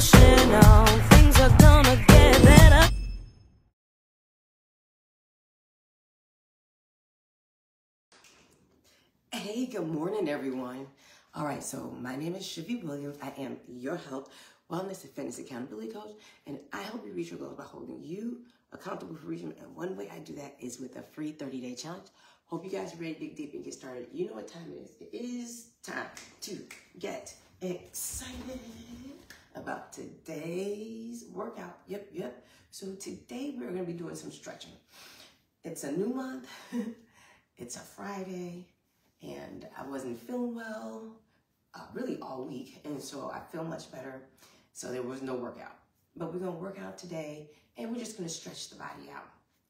pushing on, things are gonna get better. Hey, good morning, everyone. All right, so my name is Shivy Williams. I am your health, wellness, and fitness accountability coach, and I help you reach your goals by holding you accountable for reaching them. And one way I do that is with a free 30-day challenge. Hope you guys are ready to dig deep and get started. You know what time it is. It is time to get excited about today's workout. Yep. So today we're going to be doing some stretching. It's a new month. It's a Friday, and I wasn't feeling well really all week, and so I feel much better. So there was no workout, but we're going to work out today, and we're just going to stretch the body out.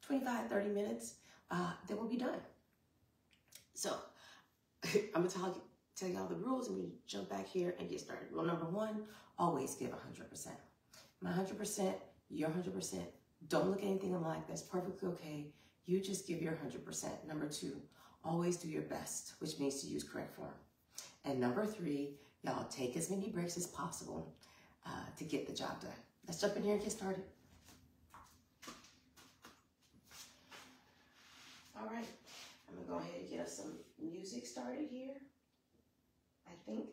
25, 30 minutes, then we'll be done. So I'm going to tell y'all the rules, and we jump back here and get started. Rule number one, always give 100%. My 100%, your 100%. Don't look at anything alike. That's perfectly okay. You just give your 100%. Number two, always do your best, which means to use correct form. And number three, y'all take as many breaks as possible to get the job done. Let's jump in here and get started. All right, I'm gonna go ahead and get us some music started here, I think.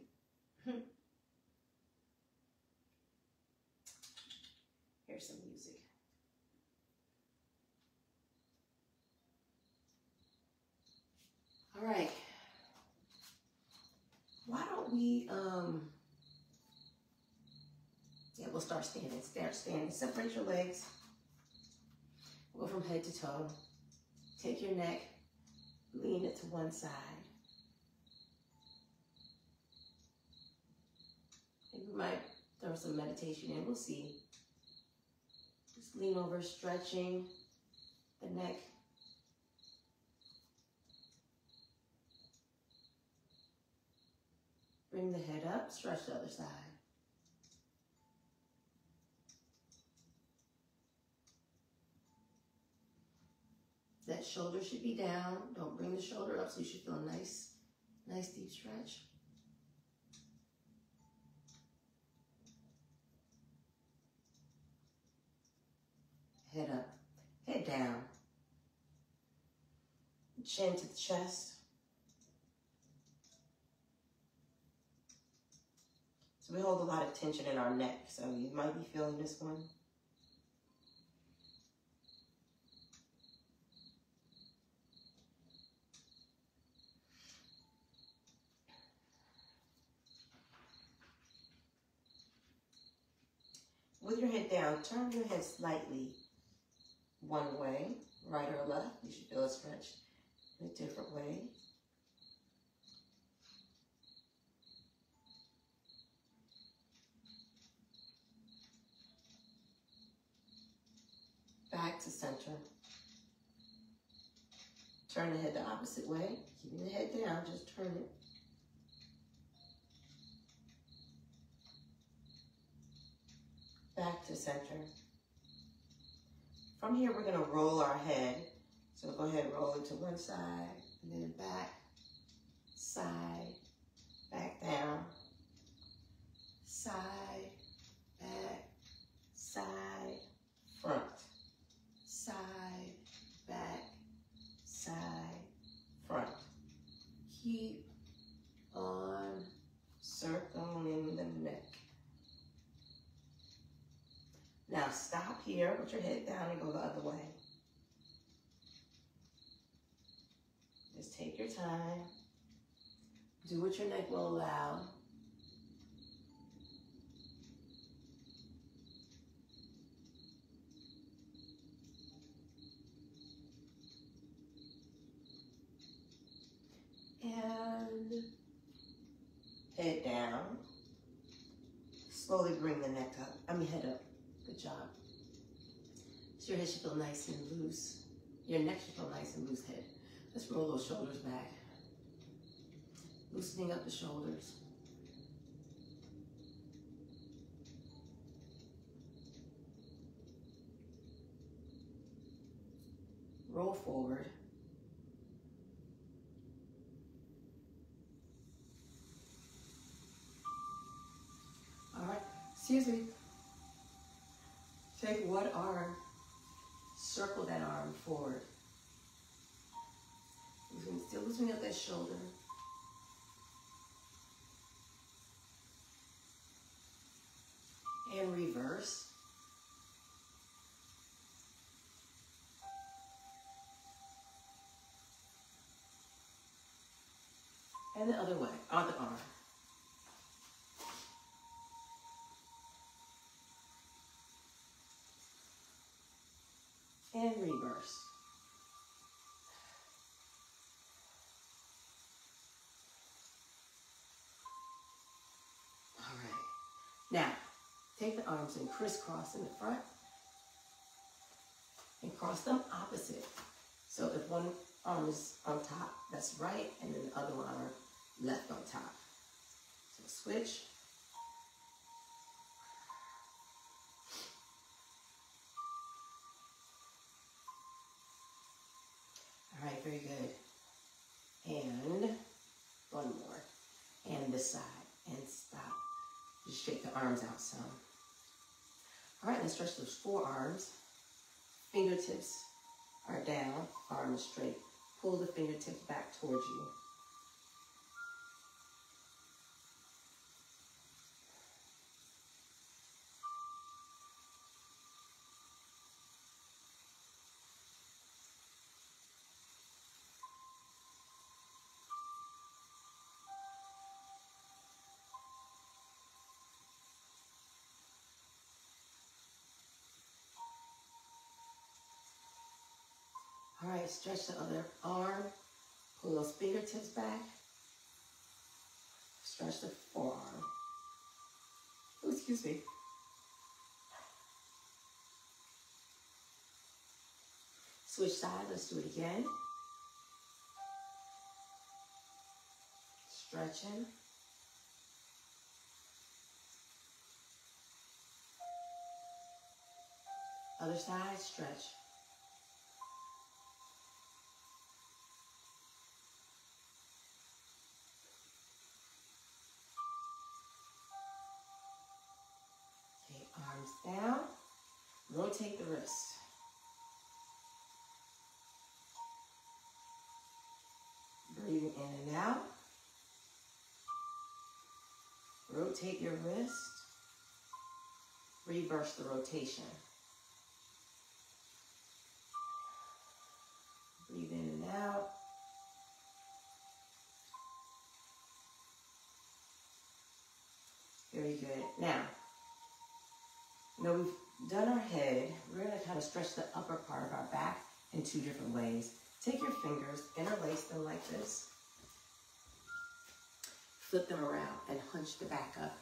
Here's some music. All right, why don't we, yeah, we'll start standing, separate your legs, go from head to toe. Take your neck, lean it to one side. Maybe we might throw some meditation in, we'll see. Just lean over, stretching the neck. Bring the head up, stretch the other side. That shoulder should be down. Don't bring the shoulder up, so you should feel a nice deep stretch. Head up, head down. Chin to the chest. So we hold a lot of tension in our neck, so you might be feeling this one. With your head down, turn your head slightly one way, right or left. You should feel a stretch in a different way. Back to center. Turn the head the opposite way. Keeping the head down, just turn it. Back to center. From here, we're going to roll our head. So go ahead and roll it to one side, and then back, side, back down, side, back, side, front, side, back, side, front. Keep on circling the neck. Now stop here, put your head down and go the other way. Just take your time. Do what your neck will allow. And head down. Slowly bring the neck up, head up. Good job. So your head should feel nice and loose. Your neck should feel nice and loose head. Let's roll those shoulders back. Loosening up the shoulders. Roll forward. All right, excuse me. Take one arm, circle that arm forward. Still loosening up that shoulder. And reverse. And the other way, other arm. And reverse. All right. Now, take the arms and crisscross in the front and cross them opposite. So if one arm is on top, that's right, and then the other arm left on top. So switch. All right, very good. And one more. And this side. And stop. Just shake the arms out some. All right, let's stretch those forearms. Fingertips are down, arms straight. Pull the fingertips back towards you. All right, stretch the other arm, pull those fingertips back, stretch the forearm. Oh, excuse me. Switch sides, let's do it again. Stretching. Other side, stretch. Down, rotate the wrist. Breathing in and out. Rotate your wrist. Reverse the rotation. Breathe in and out. Very good. Now, now we've done our head, we're going to kind of stretch the upper part of our back in two different ways. Take your fingers, interlace them like this, flip them around and hunch the back up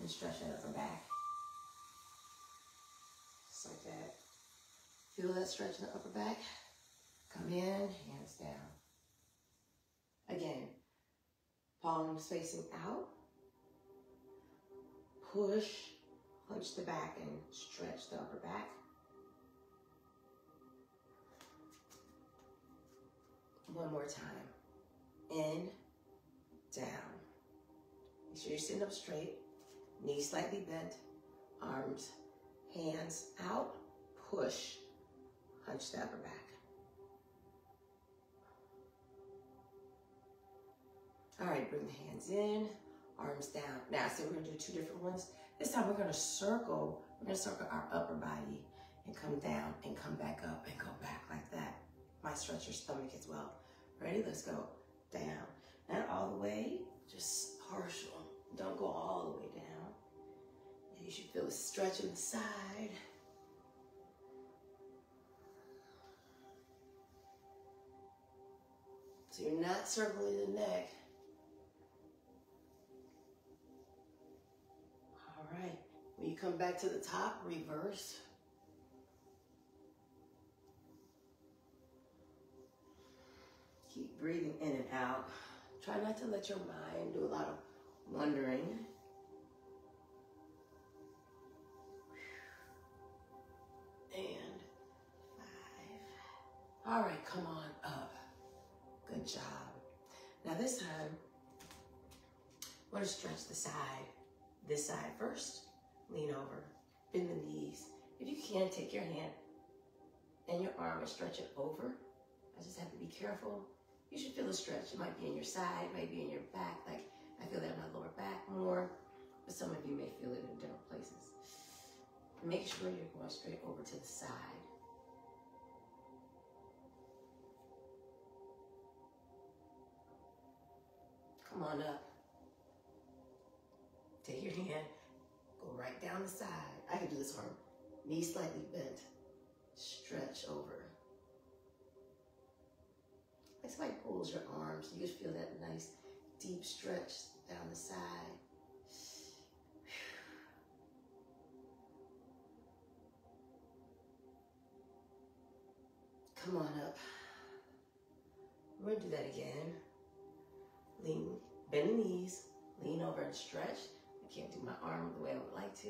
and stretch that upper back. Just like that. Feel that stretch in the upper back. Come in, hands down. Again, palms facing out. Push. Punch the back and stretch the upper back. One more time. In, down. Make sure you're sitting up straight. Knees slightly bent. Arms, hands out. Push. Hunch the upper back. All right, bring the hands in. Arms down. Now, so we're going to do two different ones. This time we're going to circle. We're going to circle our upper body and come down and come back up and go back like that. Might stretch your stomach as well. Ready? Let's go down. Not all the way, just partial. Don't go all the way down. And you should feel a stretch in the side. So you're not circling the neck. Alright, when you come back to the top, reverse. Keep breathing in and out. Try not to let your mind do a lot of wondering. And 5. Alright, come on up. Good job. Now this time, we're going to stretch the side. This side first, lean over, bend the knees. If you can, take your hand and your arm and stretch it over. I just have to be careful. You should feel a stretch. It might be in your side, it might be in your back. Like I feel that in my lower back more, but some of you may feel it in different places. Make sure you're going straight over to the side. Come on up. Take your hand, go right down the side. I can do this arm. Knee slightly bent, stretch over. Like somebody pulls your arms, you just feel that nice deep stretch down the side. Come on up. We're gonna do that again. Lean, bend the knees, lean over and stretch. I can't do my arm the way I would like to,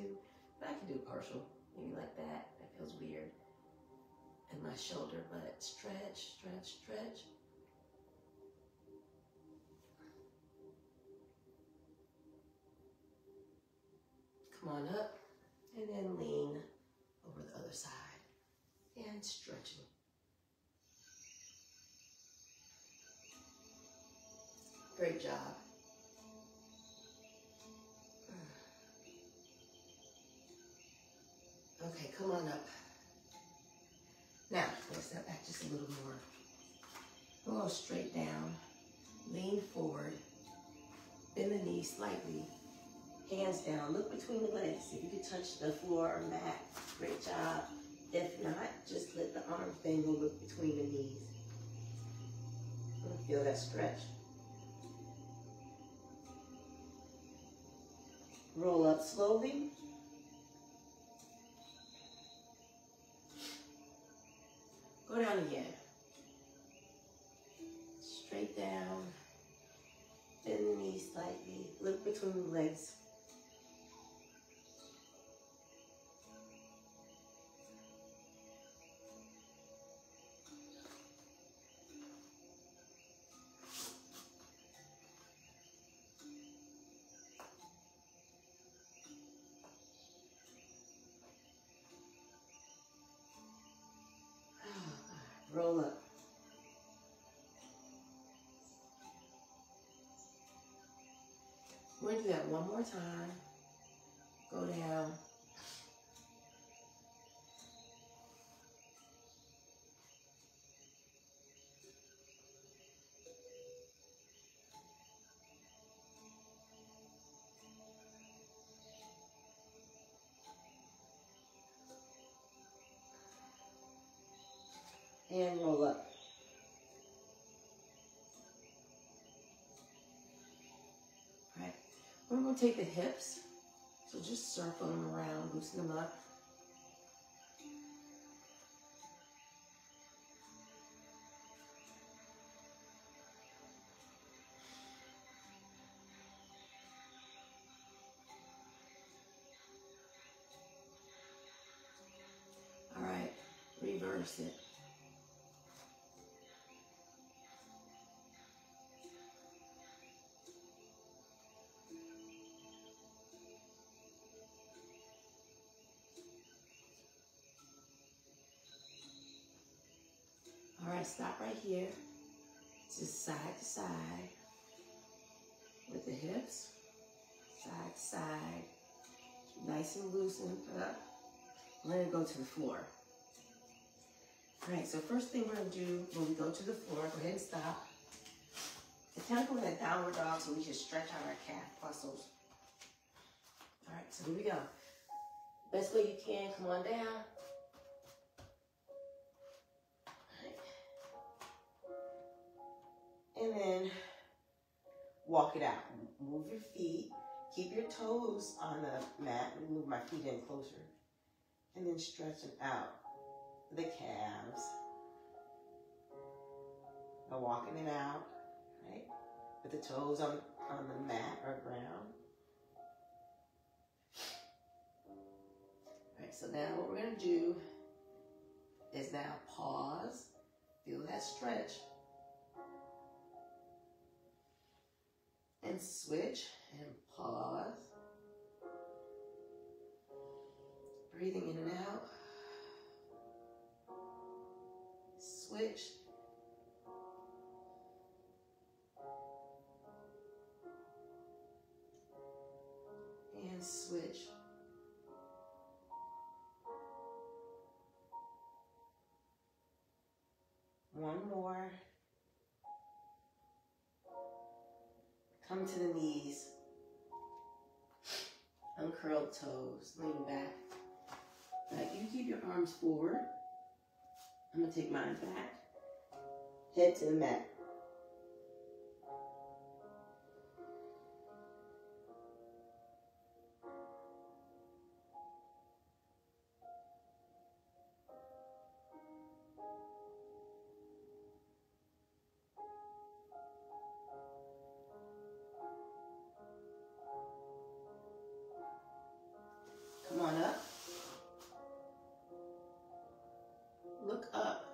but I can do partial, maybe like that. That feels weird. And my shoulder, but stretch, stretch, stretch. Come on up, and then lean over the other side and stretching. Great job. Okay, come on up. Now, let's step back just a little more. We're going straight down, lean forward, bend the knee slightly, hands down, look between the legs. If you can touch the floor or mat, great job. If not, just let the arm thing go between the knees. Feel that stretch. Roll up slowly. Go down again. Straight down. Bend the knees slightly. Look between the legs. Roll up. We're going to do that one more time. Go down. And roll up. All right, we're going to take the hips, so just circle them around, loosen them up. All right, reverse it. Stop right here, just side to side with the hips, side to side, nice and loose and up. We're going to go to the floor. All right, so first thing we're going to do when we go to the floor, go ahead and stop. It's time to go in a downward dog so we can stretch out our calf muscles. All right, so here we go. Best way you can, come on down. And then walk it out. Move your feet. Keep your toes on the mat. Let me move my feet in closer. And then stretch it out. The calves. By walking it out, right? With the toes on the mat or ground. All right, so now what we're going to do is now pause. Feel that stretch. And switch and pause. Breathing in and out. and switch. One more. Come to the knees. Uncurl toes, lean back. You keep your arms forward. I'm going to take mine back. Head to the mat. Come on up. Look up.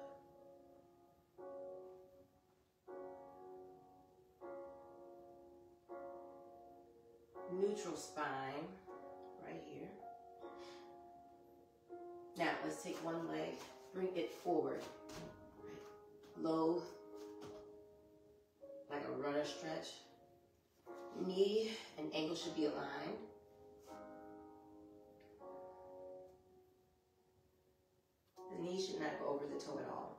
Neutral spine right here. Now let's take one leg, bring it forward. Low, like a runner stretch. Knee and ankle should be aligned. The knee should not go over the toe at all.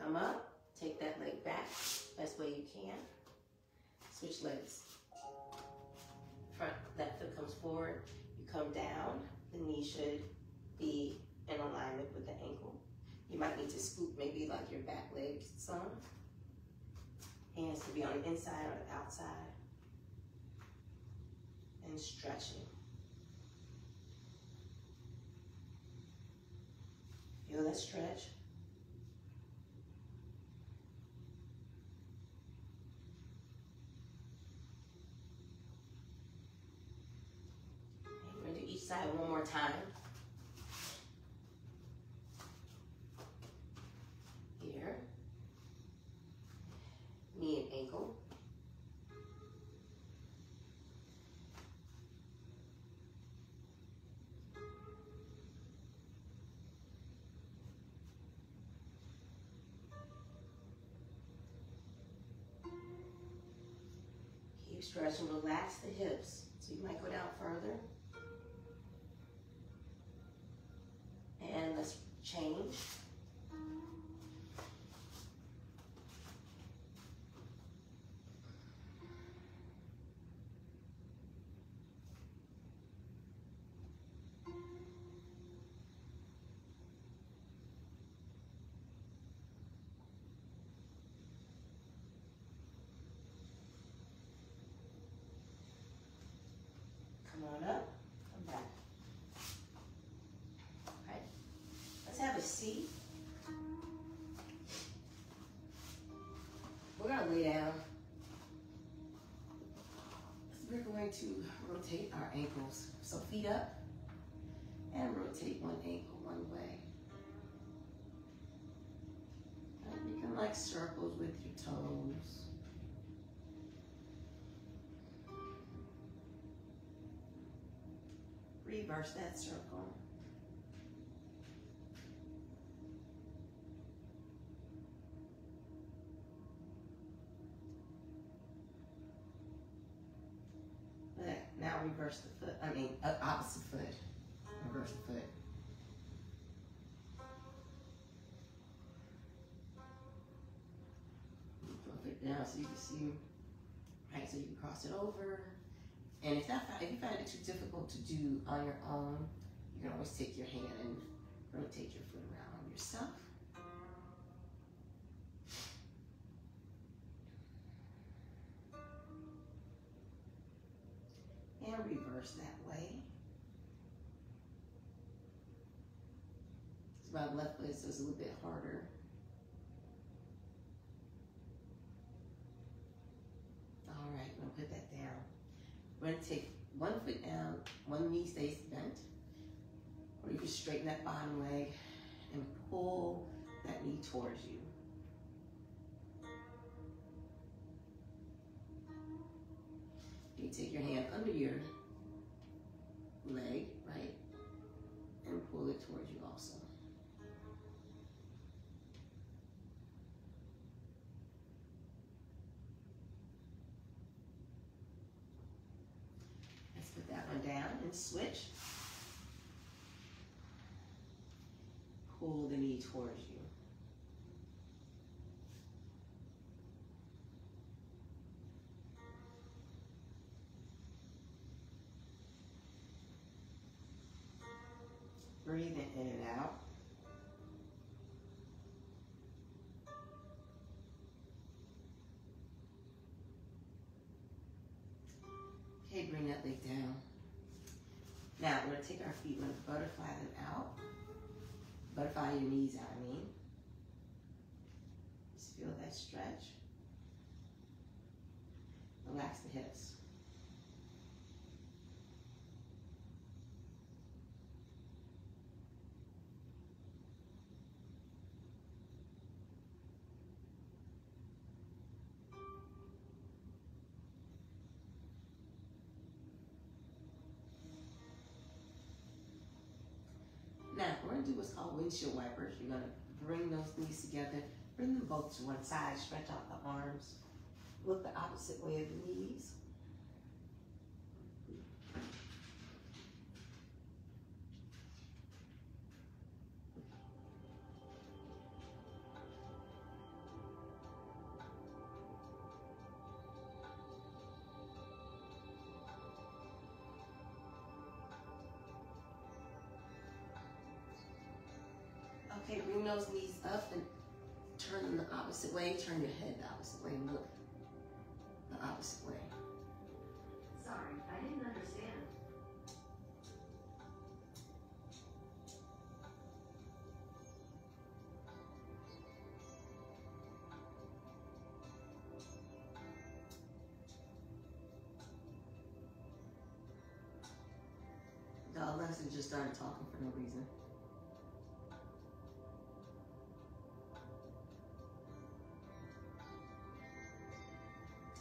Come up, take that leg back, best way you can. Switch legs. Front, left foot comes forward, you come down. The knee should be in alignment with the ankle. You might need to scoop maybe like your back leg some. Hands to be on the inside or the outside. And stretching. Feel that stretch. We're going to do each side one more time. Stretch and relax the hips. So you might go down further. And let's change. Come on up, come back. All right, let's have a seat. We're gonna lay down. We're going to rotate our ankles. So feet up and rotate one ankle one way. And you can like circles with your toes. Reverse that circle. Now reverse the foot, opposite foot. Reverse the foot. Flip it down so you can see. Right, so you can cross it over. And if you find it too difficult to do on your own, you can always take your hand and rotate your foot around yourself. And reverse that way. It's my left leg, so it's a little bit harder. All right, I'm gonna put that down. We're going to take one foot down, one knee stays bent, or you can straighten that bottom leg and pull that knee towards you. You take your hand under your leg, right, and pull it towards you also. and switch. Pull the knee towards you. Breathe in and out. Okay, bring that leg down. Now, we're going to take our feet, we're going to butterfly them out. Butterfly your knees out, I mean. Just feel that stretch. Relax the hips. Now, we're going to do what's called windshield wipers. You're going to bring those knees together, bring them both to one side, stretch out the arms. Look the opposite way of the knees. Okay, bring those knees up and turn them the opposite way. Turn your head the opposite way and look the opposite way. Sorry, I didn't understand. Dog Leslie just started talking for no reason.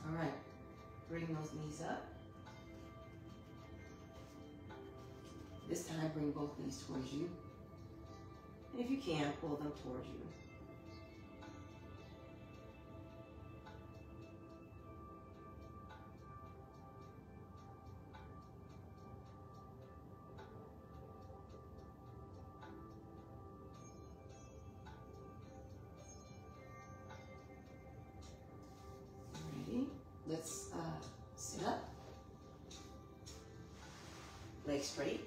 Alright, bring those knees up. This time bring both knees towards you. And if you can, pull them towards you. Let's sit up, legs straight,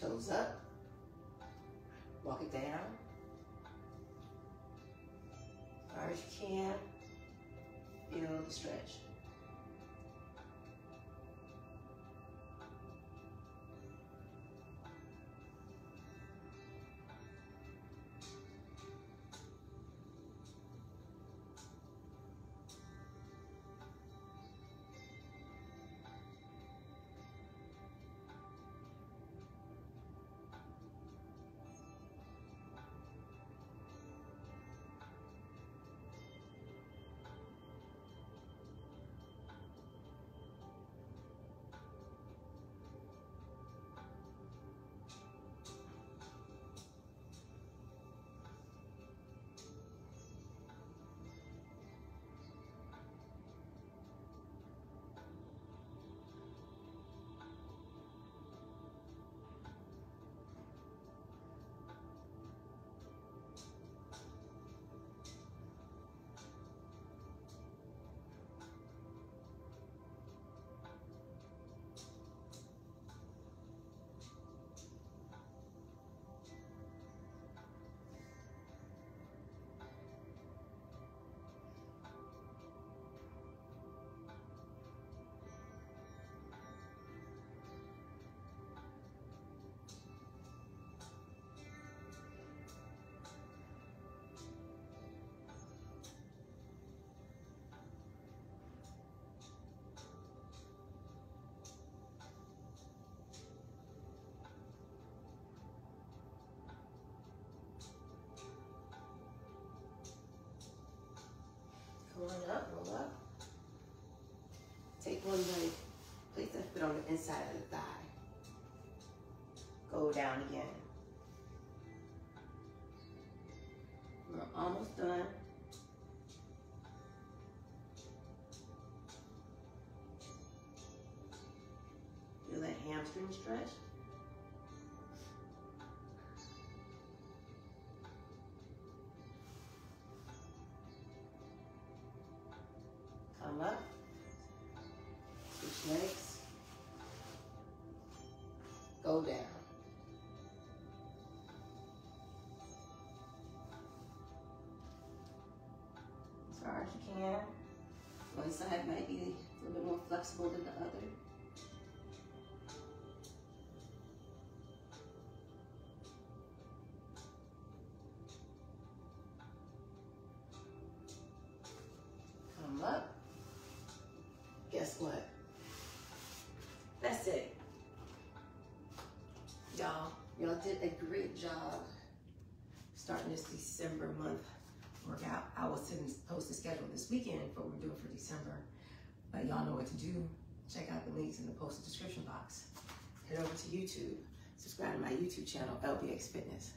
toes up, walk it down, as far as you can, feel the stretch. Roll up, take one leg, place that foot on the inside of the thigh, go down again. We're almost done. Feel that hamstring stretch. Come up, switch legs, go down. As far as you can. One side might be a little bit more flexible than the other. Come up. Guess what? That's it. Y'all did a great job starting this December month workout. I was supposed to schedule this weekend for what we're doing for December, but y'all know what to do. Check out the links in the posted description box. Head over to YouTube. Subscribe to my YouTube channel, LBX Fitness.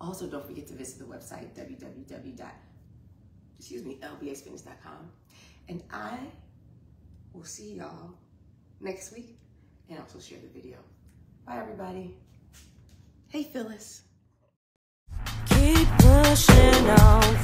Also, don't forget to visit the website, lbxfitness.com. And I will see y'all next week and also share the video. Bye, everybody. Hey, Phyllis. Keep pushing on.